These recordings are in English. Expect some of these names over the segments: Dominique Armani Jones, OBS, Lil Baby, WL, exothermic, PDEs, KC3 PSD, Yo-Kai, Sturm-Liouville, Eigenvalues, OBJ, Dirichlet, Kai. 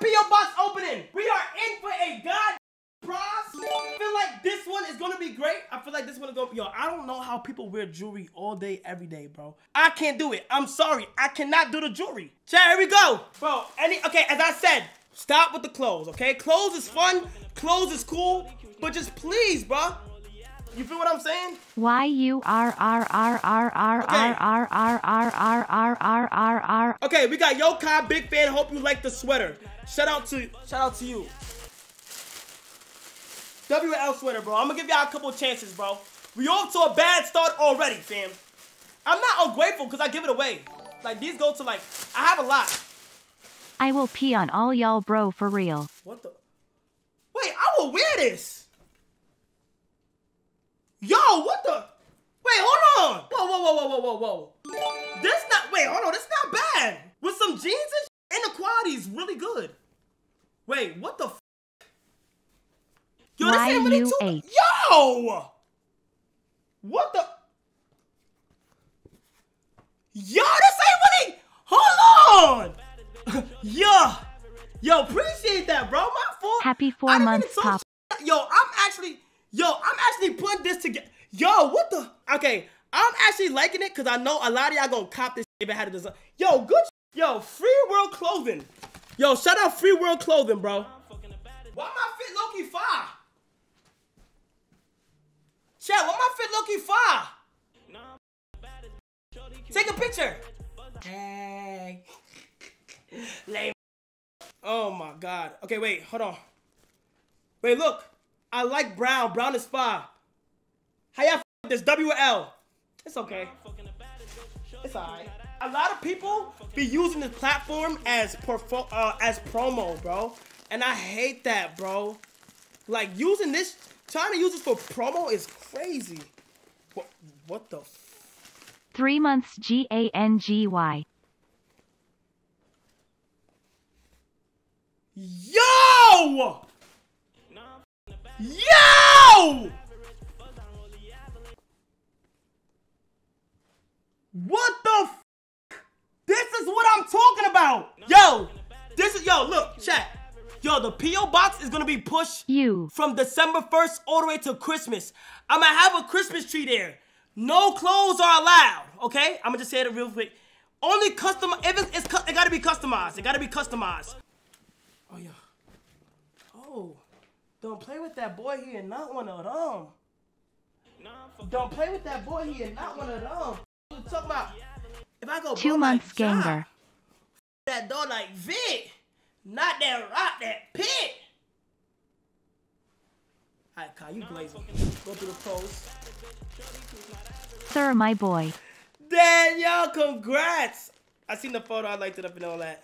another P.O. box opening. We are in for a god prize. I feel like this one is going to be great. I feel like this one is going to be... Yo, I don't know how people wear jewelry all day, every day, bro. I can't do it. I'm sorry. I cannot do the jewelry. Chat, here we go. Bro, okay, as I said, stop with the clothes, okay? Clothes is fun. Clothes is cool. But just please, bro. You feel what I'm saying? Okay, we got Yo-Kai, big fan. Hope you like the sweater. Shout out to you. WL sweater, bro. I'm gonna give y'all a couple of chances, bro. We off to a bad start already, fam. I'm not ungrateful because I give it away. Like these go to like I have a lot. I will pee on all y'all, bro, for real. What the? Wait, I will wear this. Yo, what the? Wait, hold on. Whoa. This not, wait, hold on. This not bad. With some jeans and the quality is really good. Wait, what the f? Yo, this ain't really too. Yo! What the? Yo, this ain't really. Hold on. Yo, appreciate that, bro. My fault. Happy 4 months, pop. Yo, I'm actually putting this together. Yo, what the? Okay, I'm actually liking it because I know a lot of y'all gonna cop this if it had a design. Yo, good. Yo, Free World Clothing. Yo, shout out Free World Clothing, bro. Why my fit low-key fire? Chat, why my fit low-key fire? Take a picture. Dang. Lame. Oh my God. Okay, wait, hold on. Wait, look. I like brown. Brown is fire. How y'all with this? WL. It's okay. It's alright. A lot of people be using this platform as promo, bro. And I hate that, bro. Like, using this, trying to use this for promo is crazy. What the f? 3 months G-A-N-G-Y. Yo! Yo! What the f? This is what I'm talking about. Yo, look, chat. Yo, the P.O. box is gonna be pushed from December 1st all the way to Christmas. I'ma have a Christmas tree there. No clothes are allowed, okay? I'ma just say it real quick. Only custom, it gotta be customized. Oh, yeah. Oh. Don't play with that boy, he and not one of them. Don't play with that boy, he and not one of them. What you talking about? If I go 2 months ganger. That door like Vic. Not that rock, that pit. Alright, Kai, you blazing. Go through the post. Sir, my boy. Danielle, congrats. I seen the photo, I liked it up and all that.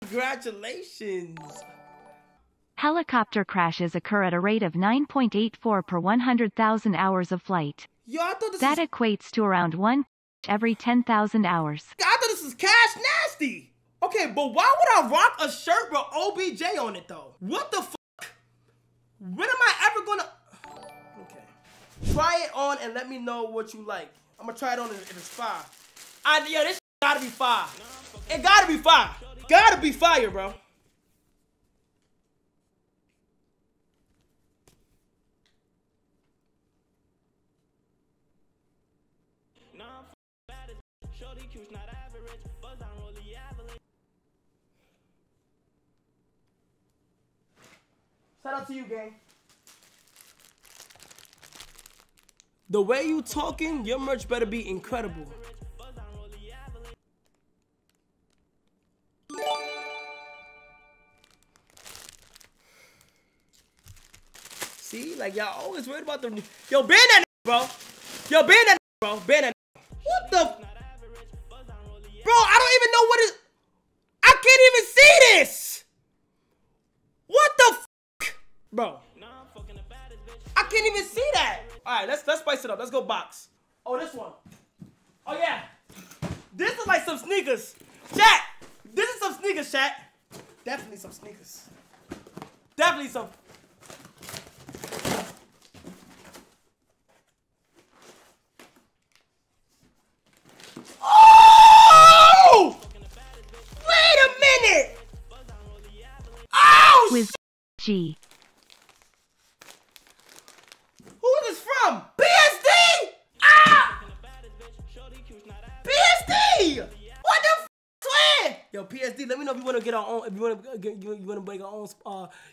Congratulations. Helicopter crashes occur at a rate of 9.84 per 100,000 hours of flight. Yo, I thought this that was... equates to around one every 10,000 hours. I thought this was cash nasty. Okay, but why would I rock a shirt with OBJ on it, though? What the fuck? When am I ever gonna... Okay. Try it on and let me know what you like. I'm gonna try it on if it's fire. Yo, this gotta be fire. It gotta be fire. Gotta be fire, bro. Shout out to you, gang. The way you talking, your merch better be incredible. See, like y'all always worried about the. Yo, ban that, bro. Yo, ban that, bro. Ban that. What the? Bro, I don't even know what is. I can't even see this. What the? Bro, I can't even see that. All right, let's spice it up. Let's go box. Oh, this one. Oh yeah, this is like some sneakers, chat. This is some sneakers, chat. Definitely some sneakers. Definitely some. Oh! Wait a minute. G. Who is this from? PSD? Ah! PSD! What the f***, twin? Yo, PSD, let me know if you want to get our own, if you want to make our own,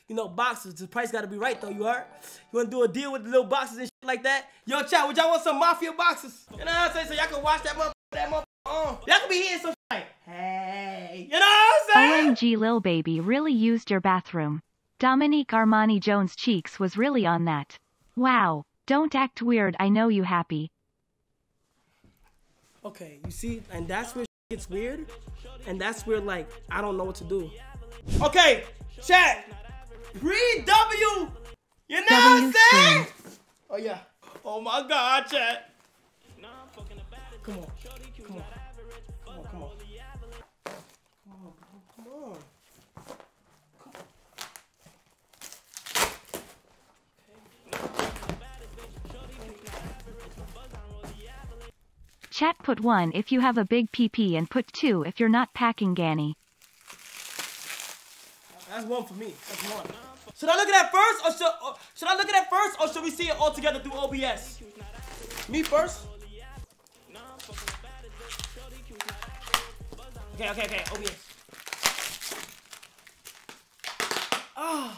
you know, boxes. The price got to be right, though, you heard? You want to do a deal with the little boxes and shit like that? Yo, chat, would y'all want some mafia boxes? You know what I'm saying? So y'all can watch that motherfucker, on. Y'all can be hearing some shit like, hey, you know what I'm saying? OMG, Lil Baby really used your bathroom. Dominique Armani Jones' cheeks was really on that. Wow, don't act weird, I know you happy. Okay, you see, and that's where shit gets weird, and that's where, like, I don't know what to do. Okay, chat, pre-W, you know what I'm saying? Oh yeah, oh my God, chat. Come on, come on, come on, come on, come on, come on. Chat, put 1 if you have a big PP and put 2 if you're not packing Ganny. That's 1 for me. That's 1. Should I look at that first, or should I look at that first, or should we see it all together through OBS? Me first. Okay, okay, okay. OBS. Ah, oh,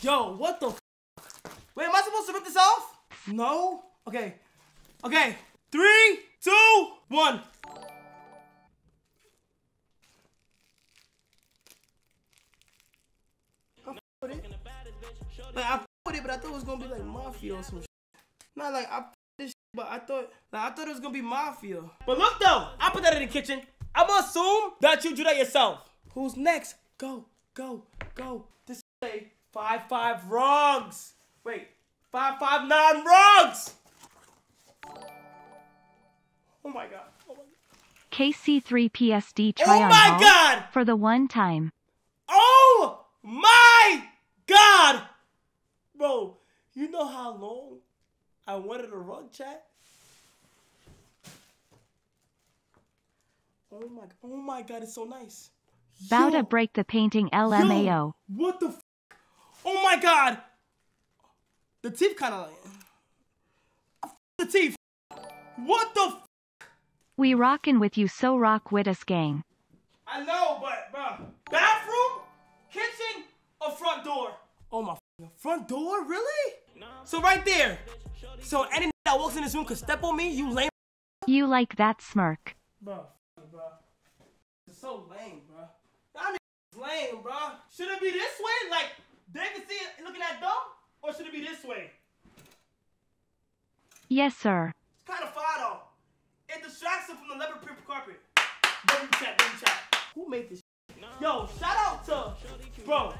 yo, what the? Wait, am I supposed to rip this off? No. Okay. Okay. 3, 2, 1. I f with it. Like, I f with it, but I thought it was gonna be like mafia or some shit. Not like I f this shit, but I thought, like, I thought it was gonna be mafia. But look though, I put that in the kitchen. I'ma assume that you do that yourself. Who's next? Go, go, go. This say 5-5 wrongs. Wait, 5-5-9 wrongs. Oh my God. Oh my God. KC3 PSD try on my God for the one time. Oh my God. Bro, you know how long I wanted a rug, chat? oh my God, it's so nice. Bow to break the painting LMAO. Yo, what the f***? Oh my God. The teeth kind of like... The teeth. What the f***? We rockin' with you, so rock with us, gang. I know, but, bruh. Bathroom, kitchen, or front door? Oh my f***. Front door? Really? So right there. So any that walks in this room could step on me, you lame. You like that smirk. Bruh, bruh. It's so lame, bruh. That nigga's lame, bruh. Should it be this way? Like, they can see it looking at dumb? Or should it be this way? Yes, sir. It's kind of fire, though. It distracts him from the leopard print carpet. Baby chat, baby chat. Who made this shit? Yo, shout out to bro.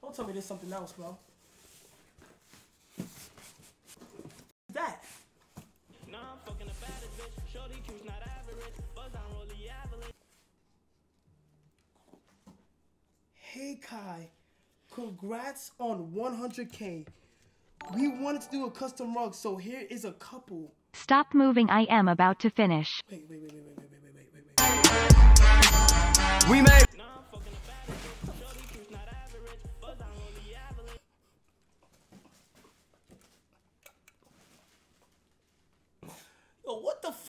Don't tell me there's something else, bro. That. Hey Kai, congrats on 100K. We wanted to do a custom rug, so here is a couple. Stop moving, I am about to finish. Wait, wait, wait, wait, wait, wait, wait, wait, wait. We made. Yo, what the f***?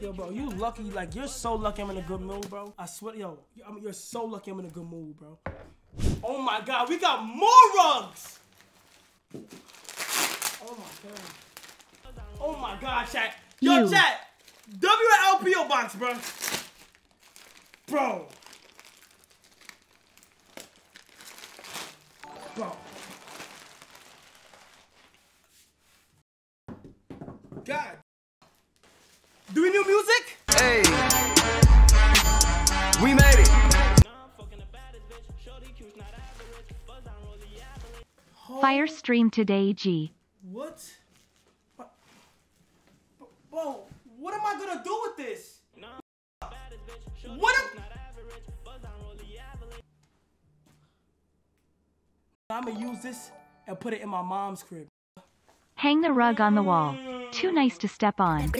Yo, bro, you lucky. Like, you're so lucky I'm in a good mood, bro. I swear, yo, I mean, you're so lucky I'm in a good mood, bro. Oh, my God, we got more rugs! Oh, my God. Oh my God, chat. Yo, chat. WL PO box, bro. Bro. Bro. God. Do we need music? Hey. We made it. Firestream today, G. What? Whoa, what am I gonna do with this? What? I'm gonna use this and put it in my mom's crib. Hang the rug on the wall. Too nice to step on.